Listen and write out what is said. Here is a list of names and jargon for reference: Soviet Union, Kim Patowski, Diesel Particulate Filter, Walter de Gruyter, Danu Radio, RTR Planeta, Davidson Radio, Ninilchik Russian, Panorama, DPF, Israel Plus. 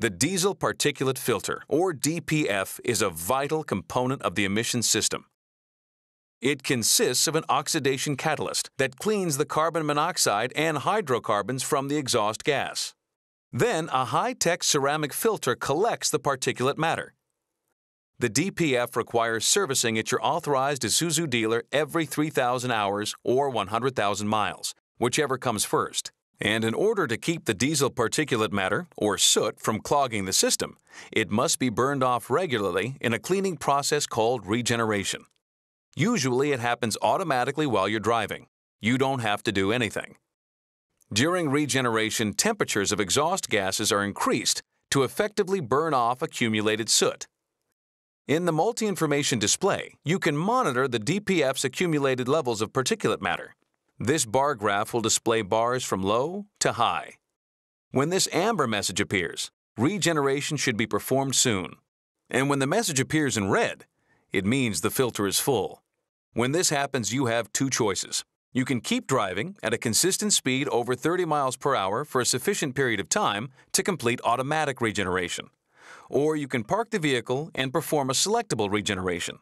The Diesel Particulate Filter, or DPF, is a vital component of the emission system. It consists of an oxidation catalyst that cleans the carbon monoxide and hydrocarbons from the exhaust gas. Then, a high-tech ceramic filter collects the particulate matter. The DPF requires servicing at your authorized Isuzu dealer every 3,000 hours or 100,000 miles, whichever comes first. And in order to keep the diesel particulate matter, or soot, from clogging the system, it must be burned off regularly in a cleaning process called regeneration. Usually it happens automatically while you're driving. You don't have to do anything. During regeneration, temperatures of exhaust gases are increased to effectively burn off accumulated soot. In the multi-information display, you can monitor the DPF's accumulated levels of particulate matter. This bar graph will display bars from low to high. When this amber message appears, regeneration should be performed soon. And when the message appears in red, it means the filter is full. When this happens, you have two choices. You can keep driving at a consistent speed over 30 miles per hour for a sufficient period of time to complete automatic regeneration. Or you can park the vehicle and perform a selectable regeneration.